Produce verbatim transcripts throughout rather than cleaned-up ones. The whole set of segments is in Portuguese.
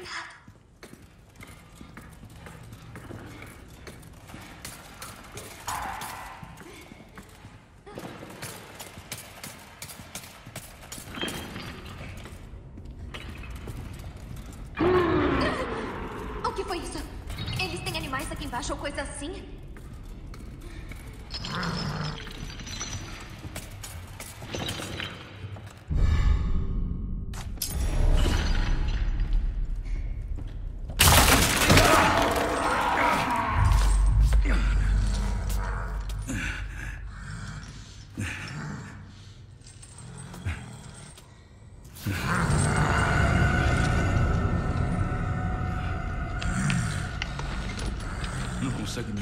Cuidado. O que foi isso? Eles têm animais aqui embaixo ou coisa assim? Não consegue me...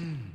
Hmm.